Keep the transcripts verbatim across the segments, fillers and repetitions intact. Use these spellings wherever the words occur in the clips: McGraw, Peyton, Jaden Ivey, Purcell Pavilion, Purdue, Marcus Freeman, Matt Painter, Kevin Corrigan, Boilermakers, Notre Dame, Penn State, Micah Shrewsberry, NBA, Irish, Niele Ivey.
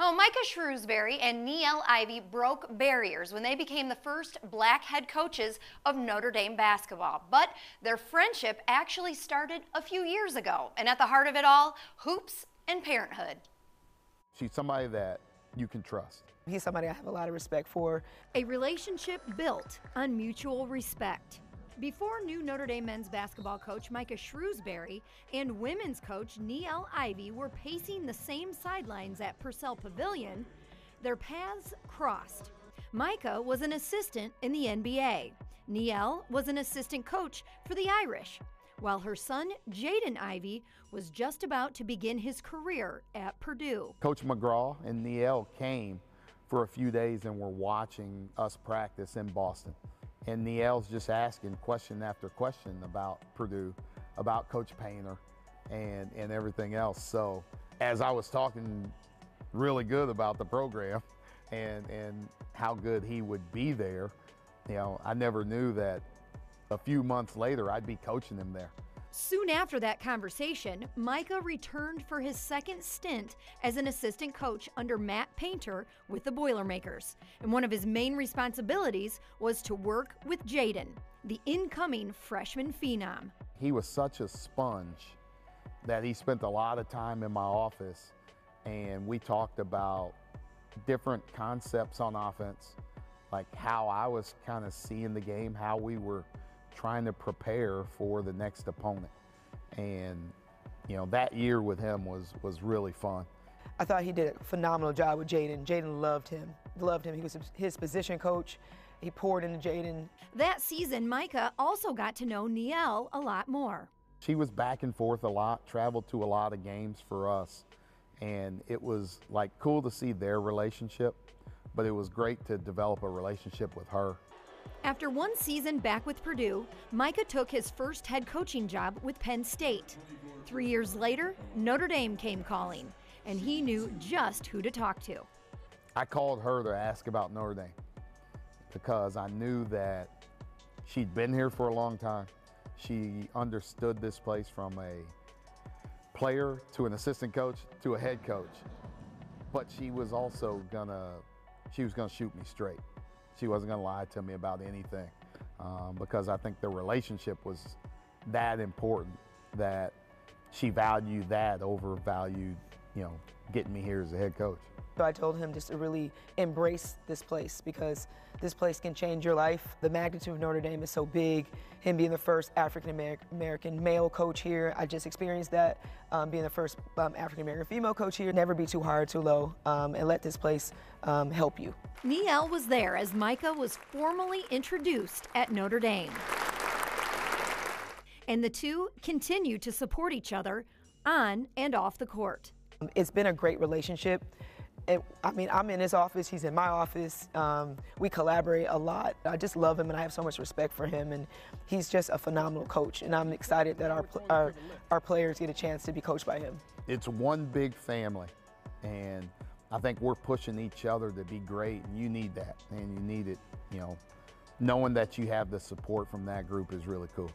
Oh, Micah Shrewsberry and Niele Ivey broke barriers when they became the first black head coaches of Notre Dame basketball. But their friendship actually started a few years ago. And at the heart of it all, hoops and parenthood. She's somebody that you can trust. He's somebody I have a lot of respect for. A relationship built on mutual respect. Before new Notre Dame men's basketball coach Micah Shrewsberry and women's coach Niele Ivey were pacing the same sidelines at Purcell Pavilion, their paths crossed. Micah was an assistant in the N B A. Niele was an assistant coach for the Irish, while her son Jaden Ivey was just about to begin his career at Purdue. Coach McGraw and Niele came for a few days and were watching us practice in Boston. And Niele's just asking question after question about Purdue, about Coach Painter, and, and everything else. So as I was talking really good about the program and, and how good he would be there, you know, I never knew that a few months later I'd be coaching him there. Soon after that conversation, Micah returned for his second stint as an assistant coach under Matt Painter with the Boilermakers, and one of his main responsibilities was to work with Jaden, the incoming freshman phenom. He was such a sponge that he spent a lot of time in my office, and we talked about different concepts on offense, like how I was kind of seeing the game, how we were trying to prepare for the next opponent. And you know, that year with him was was really fun. I thought he did a phenomenal job with Jaden. Jaden loved him, loved him. He was his position coach. He poured into Jaden. That season, Micah also got to know Niele a lot more. She was back and forth a lot, traveled to a lot of games for us. And it was like cool to see their relationship, but it was great to develop a relationship with her. After one season back with Purdue, Micah took his first head coaching job with Penn State. Three years later, Notre Dame came calling, and he knew just who to talk to. I called her to ask about Notre Dame because I knew that she'd been here for a long time. She understood this place from a player to an assistant coach to a head coach, but she was also gonna, she was gonna shoot me straight. She wasn't going to lie to me about anything um, because I think the relationship was that important that she valued that over valued, you know, getting me here as a head coach. So I told him just to really embrace this place because this place can change your life. The magnitude of Notre Dame is so big. Him being the first African-American male coach here, I just experienced that. Um, being the first um, African-American female coach here, never be too high or too low, um, and let this place um, help you. Niele was there as Micah was formally introduced at Notre Dame. And the two continue to support each other on and off the court. It's been a great relationship. It, I mean, I'm in his office, he's in my office. Um, we collaborate a lot. I just love him and I have so much respect for him, and he's just a phenomenal coach, and I'm excited that our, our, our players get a chance to be coached by him. It's one big family, and I think we're pushing each other to be great, and you need that, and you need it, you know. Knowing that you have the support from that group is really cool.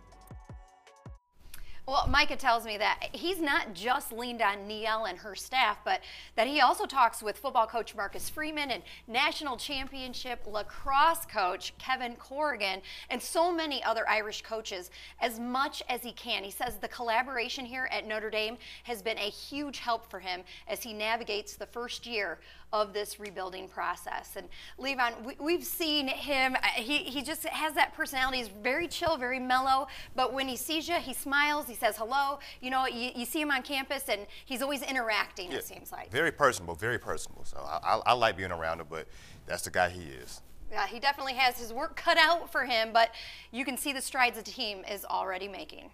Well, Micah tells me that he's not just leaned on Niele and her staff, but that he also talks with football coach Marcus Freeman and national championship lacrosse coach Kevin Corrigan and so many other Irish coaches as much as he can. He says the collaboration here at Notre Dame has been a huge help for him as he navigates the first year of this rebuilding process. And Levon, we, we've seen him, he, he just has that personality. He's very chill, very mellow, but when he sees you, he smiles. He says hello. You know, you, you see him on campus, and he's always interacting, yeah, it seems like. Very personable, very personable. So I, I, I like being around him, but that's the guy he is. Yeah, he definitely has his work cut out for him, but you can see the strides the team is already making.